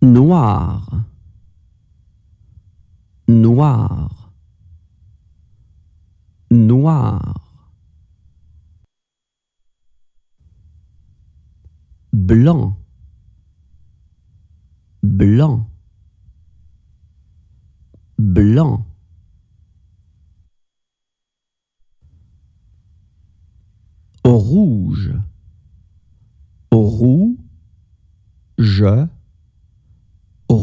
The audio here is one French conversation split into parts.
Noir, noir, noir. Blanc, blanc, blanc. Rouge, rouge,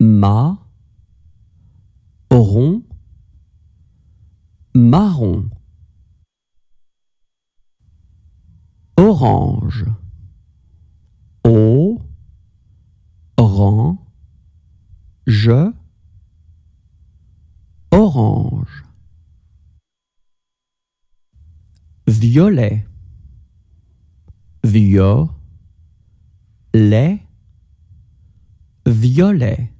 marron, marron. Orange, orange, orange. Violet, violet, violet.